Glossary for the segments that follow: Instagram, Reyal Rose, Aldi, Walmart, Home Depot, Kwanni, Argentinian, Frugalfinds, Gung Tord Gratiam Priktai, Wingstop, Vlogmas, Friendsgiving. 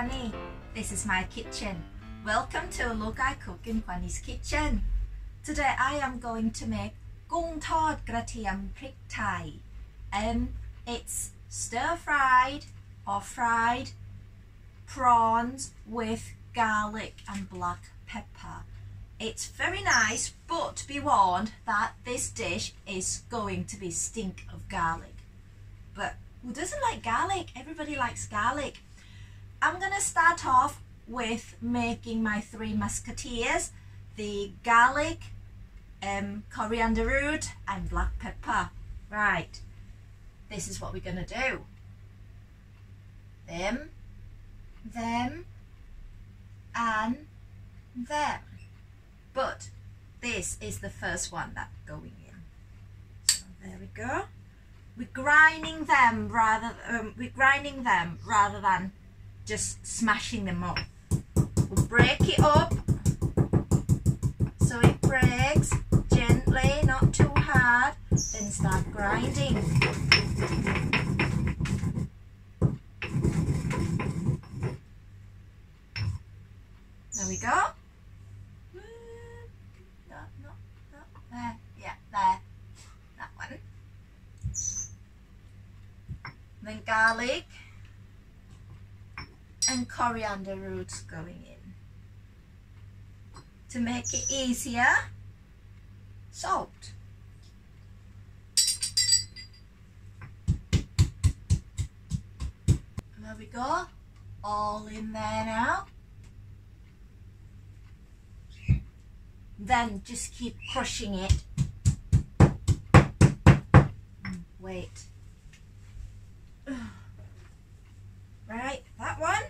Kwanni, this is my kitchen. Welcome to a look I cook in Kwanni's kitchen. Today I am going to make Gung Tord Gratiam Priktai, and it's stir-fried or fried prawns with garlic and black pepper. It's very nice, but be warned that this dish is going to be stink of garlic. But who doesn't like garlic? Everybody likes garlic. I'm gonna start off with making my three musketeers: the garlic, coriander root and black pepper. Right, this is what we're gonna do. Them, and them. But this is the first one that's going in. So there we go. We're grinding them rather than just smashing them up. We'll break it up so it breaks gently, not too hard, then start grinding. There we go. There, yeah, there. That one. Then garlic and coriander roots going in. To make it easier, salt. And there we go, all in there now. Then just keep crushing it. Wait. Right, that one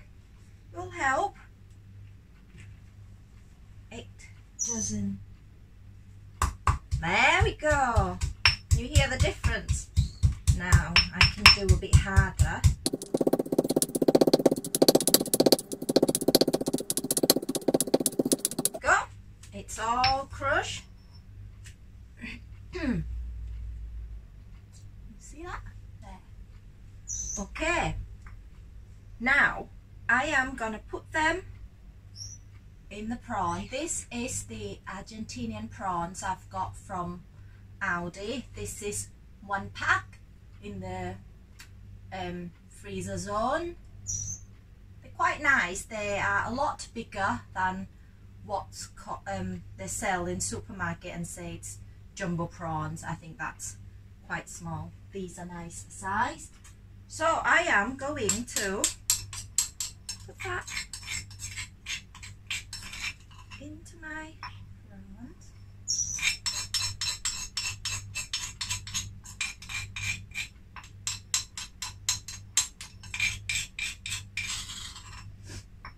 will help. 8 dozen. There we go. You hear the difference? Now I can do a bit harder. Go. It's all crushed. See that? There. Okay. Now I am going to put them in the prawn. This is the Argentinian prawns I've got from Aldi. This is 1 pack in the freezer zone. They're quite nice. They are a lot bigger than what they sell in supermarket and say it's jumbo prawns. I think that's quite small. These are nice size. So I am going to put that into my round.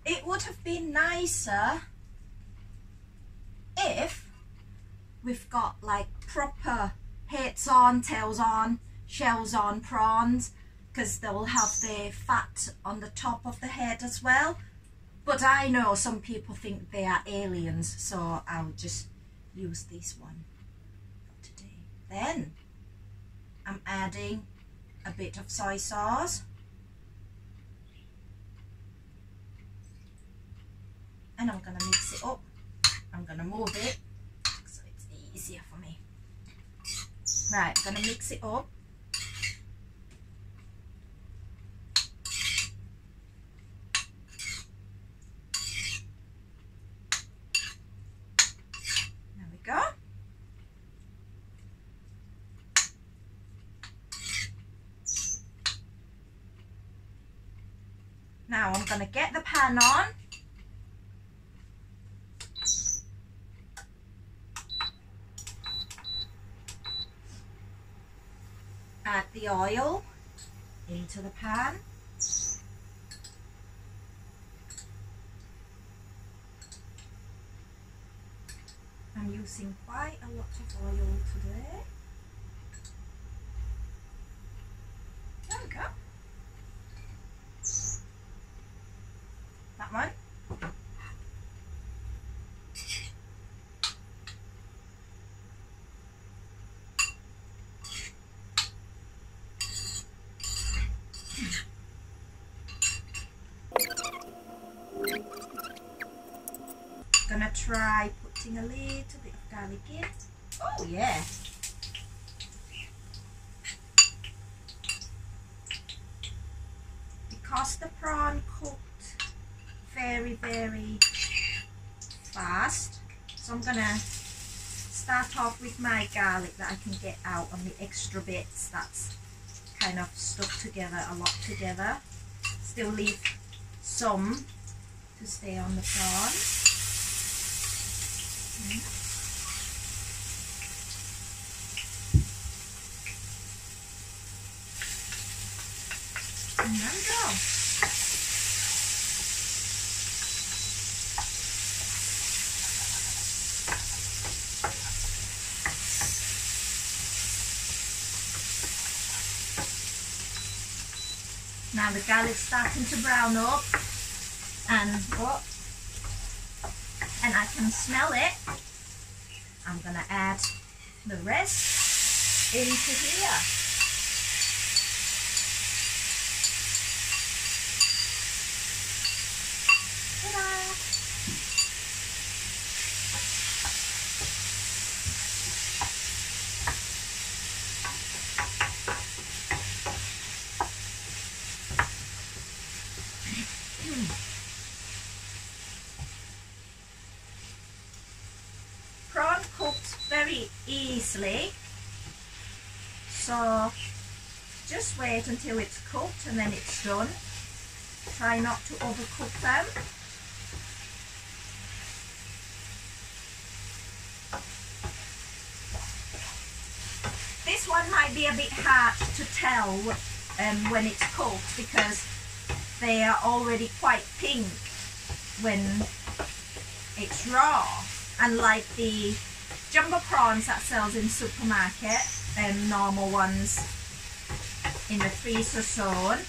It would have been nicer if we've got like proper heads on, tails on, shells on prawns, because they will have the fat on the top of the head as well. But I know some people think they are aliens, so I'll just use this one for today. Then I'm adding a bit of soy sauce and I'm gonna mix it up. I'm gonna move it so it's easier for me. Right, I'm gonna mix it up. Now I'm going to get the pan on. Add the oil into the pan. I'm using quite a lot of oil today. There we go. One. gonna try putting a little bit of garlic in. Oh yeah. Because the prawn cooked very fast, so I'm gonna start off with my garlic that I can get out on the extra bits that's kind of stuck together, a lot together. Still leave some to stay on the prawn. And there we go. Now the garlic's starting to brown up, and I can smell it. I'm gonna add the rest into here. Easily, so just wait until it's cooked and then it's done. Try not to overcook them. This one might be a bit hard to tell when it's cooked, because they are already quite pink when it's raw, unlike the jumbo prawns that sells in supermarket and normal ones in the freezer zone,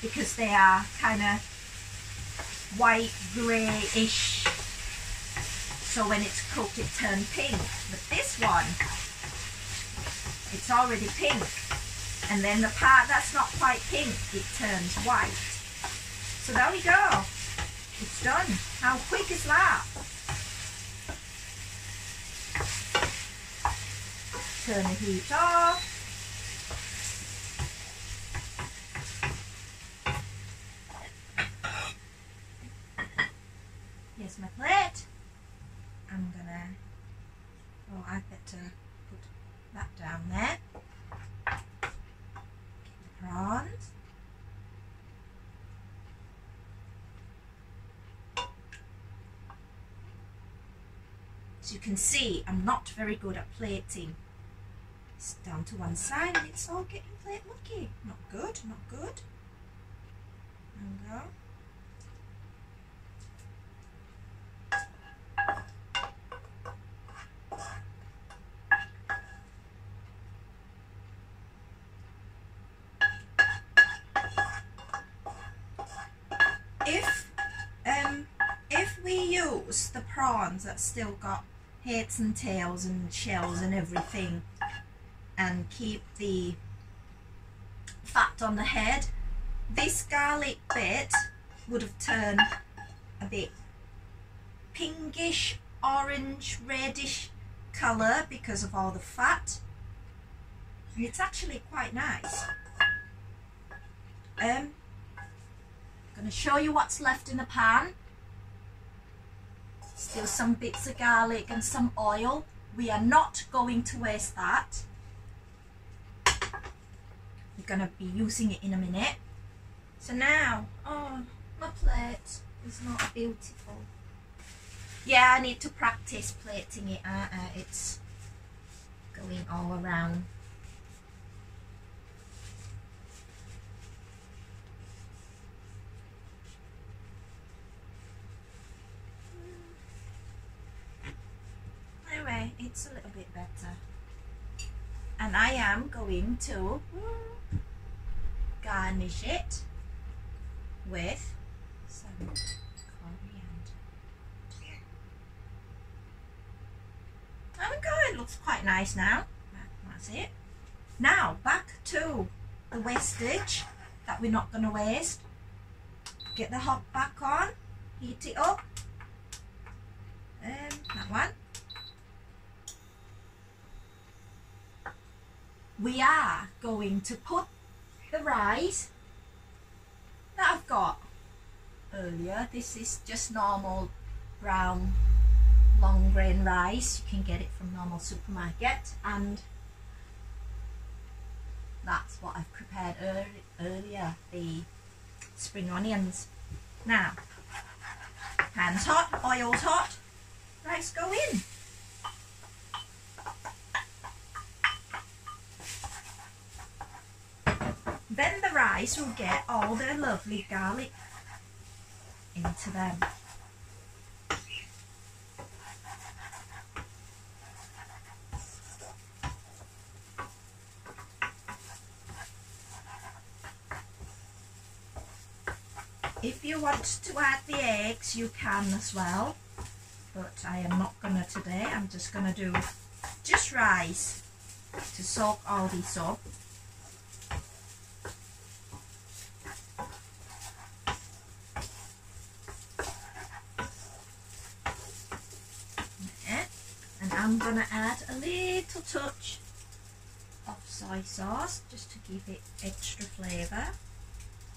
because they are kind of white greyish, so when it's cooked it turned pink. But this one, it's already pink, and then the part that's not quite pink, it turns white. So there we go, it's done. How quick is that? Turn the heat off. Here's my plate. I'm gonna, oh, I better put that down there. Get the prawns. As you can see, I'm not very good at plating. It's down to one side and it's all getting plate mucky. Not good, not good. There we go. If we use the prawns that's still got heads and tails and shells and everything, and keep the fat on the head, this garlic bit would have turned a bit pinkish, orange, reddish colour because of all the fat. And it's actually quite nice. I'm going to show you what's left in the pan. Still some bits of garlic and some oil. We are not going to waste that. Gonna be using it in a minute. So now, oh, my plate is not beautiful. Yeah, I need to practice plating it. It's going all around. Anyway, it's a little bit better. And I am going to garnish it with some coriander. There we go, it looks quite nice now. That's it. Now back to the wastage that we're not going to waste. Get the hob back on, heat it up. Then that one. We are going to put the rice that I've got earlier. This is just normal brown long grain rice. You can get it from normal supermarket, and that's what I've prepared earlier, the spring onions. Now, pan's hot, oil's hot, rice go in. Then the rice will get all the lovely garlic into them. If you want to add the eggs, you can as well, but I am not gonna today. I'm just gonna do just rice to soak all this up. And I'm gonna add a little touch of soy sauce just to give it extra flavour.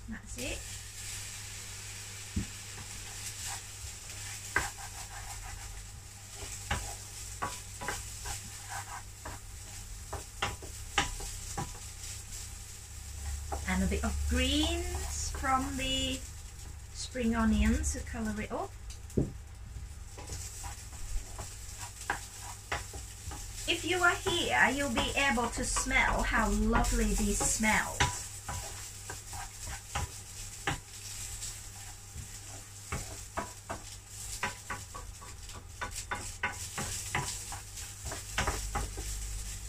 That's it. And a bit of greens from the spring onions to colour it up. If you are here, you'll be able to smell how lovely these smell.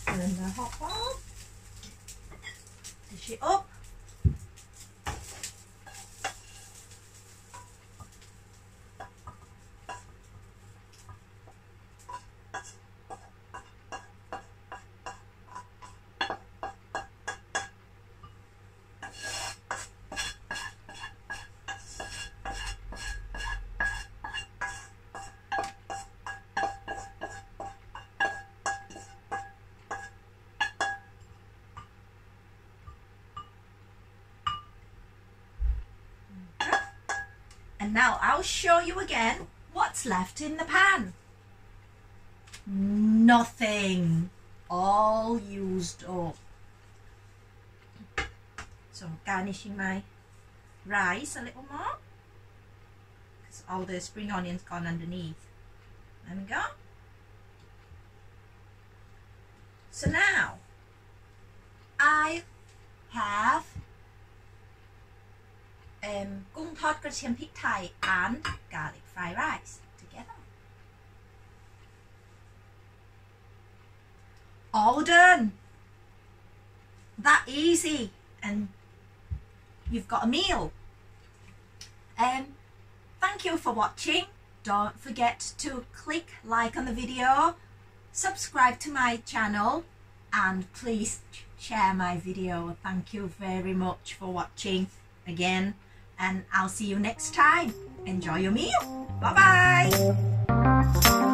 Turn the hot on. Dish it up. Now I'll show you again what's left in the pan. Nothing, all used up. So I'm garnishing my rice a little more because all the spring onions gone underneath. There we go. So now I have Gung Tord Gratiam Priktai and garlic fried rice together. All done. That easy, and you've got a meal. Thank you for watching. Don't forget to click like on the video, subscribe to my channel, and please share my video. Thank you very much for watching again. And I'll see you next time. Enjoy your meal. Bye-bye.